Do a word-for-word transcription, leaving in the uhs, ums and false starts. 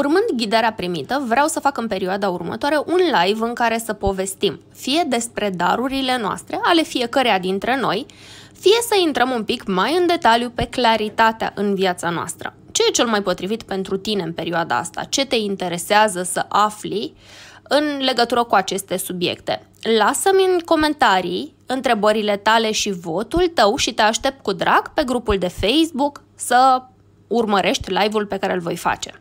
Urmând ghidarea primită, vreau să fac în perioada următoare un live în care să povestim fie despre darurile noastre, ale fiecăreia dintre noi, fie să intrăm un pic mai în detaliu pe claritatea în viața noastră. Ce e cel mai potrivit pentru tine în perioada asta? Ce te interesează să afli în legătură cu aceste subiecte? Lasă-mi în comentarii întrebările tale și votul tău și te aștept cu drag pe grupul de Facebook să urmărești live-ul pe care îl voi face.